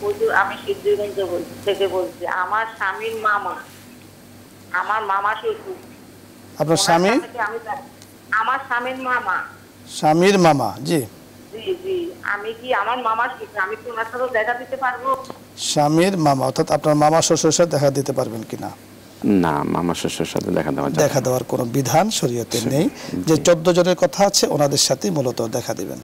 দেখা দেওয়ার কোনো বিধান শরীয়তে নেই। যে ১৪ জনের কথা আছে ওনাদের সাথে মূলত দেখা দিবেন।